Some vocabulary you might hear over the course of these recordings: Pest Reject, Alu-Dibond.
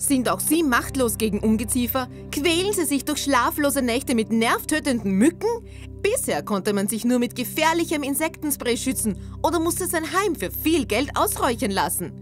Sind auch Sie machtlos gegen Ungeziefer? Quälen Sie sich durch schlaflose Nächte mit nervtötenden Mücken? Bisher konnte man sich nur mit gefährlichem Insektenspray schützen oder musste sein Heim für viel Geld ausräuchern lassen.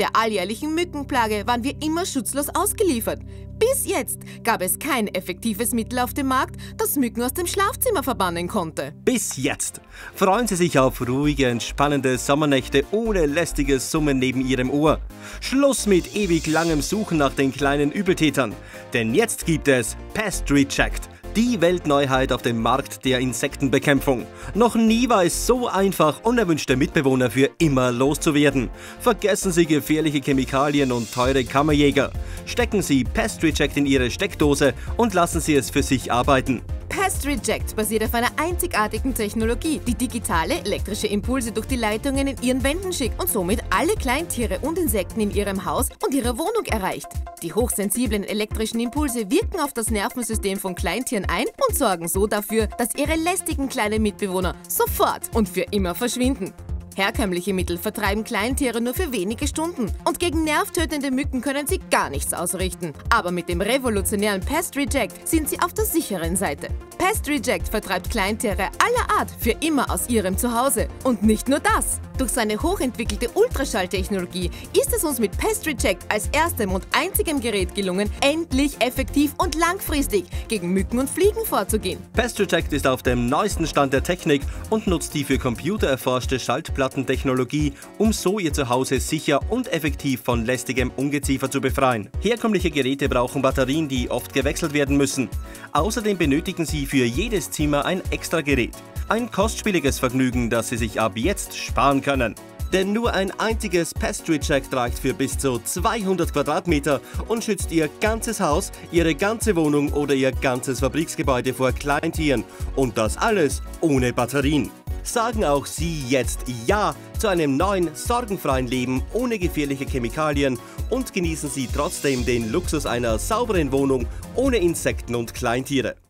Der alljährlichen Mückenplage waren wir immer schutzlos ausgeliefert. Bis jetzt gab es kein effektives Mittel auf dem Markt, das Mücken aus dem Schlafzimmer verbannen konnte. Bis jetzt! Freuen Sie sich auf ruhige, entspannende Sommernächte ohne lästiges Summen neben Ihrem Ohr. Schluss mit ewig langem Suchen nach den kleinen Übeltätern. Denn jetzt gibt es Pest Reject, die Weltneuheit auf dem Markt der Insektenbekämpfung. Noch nie war es so einfach, unerwünschte Mitbewohner für immer loszuwerden. Vergessen Sie gefährliche Chemikalien und teure Kammerjäger. Stecken Sie Pest Reject in Ihre Steckdose und lassen Sie es für sich arbeiten. Pest Reject basiert auf einer einzigartigen Technologie, die digitale elektrische Impulse durch die Leitungen in Ihren Wänden schickt und somit alle Kleintiere und Insekten in Ihrem Haus und Ihrer Wohnung erreicht. Die hochsensiblen elektrischen Impulse wirken auf das Nervensystem von Kleintieren ein und sorgen so dafür, dass ihre lästigen kleinen Mitbewohner sofort und für immer verschwinden. Herkömmliche Mittel vertreiben Kleintiere nur für wenige Stunden und gegen nervtötende Mücken können sie gar nichts ausrichten. Aber mit dem revolutionären Pest Reject sind sie auf der sicheren Seite. Pest Reject vertreibt Kleintiere aller Art für immer aus ihrem Zuhause. Und nicht nur das. Durch seine hochentwickelte Ultraschalltechnologie ist es uns mit Pest Reject als erstem und einzigem Gerät gelungen, endlich effektiv und langfristig gegen Mücken und Fliegen vorzugehen. Pest Reject ist auf dem neuesten Stand der Technik und nutzt die für Computer erforschte Schaltplattentechnologie, um so Ihr Zuhause sicher und effektiv von lästigem Ungeziefer zu befreien. Herkömmliche Geräte brauchen Batterien, die oft gewechselt werden müssen. Außerdem benötigen Sie für jedes Zimmer ein extra Gerät. Ein kostspieliges Vergnügen, das Sie sich ab jetzt sparen können. Denn nur ein einziges Pest Reject reicht für bis zu 200 Quadratmeter und schützt Ihr ganzes Haus, Ihre ganze Wohnung oder Ihr ganzes Fabriksgebäude vor Kleintieren. Und das alles ohne Batterien. Sagen auch Sie jetzt Ja zu einem neuen, sorgenfreien Leben ohne gefährliche Chemikalien und genießen Sie trotzdem den Luxus einer sauberen Wohnung ohne Insekten und Kleintiere.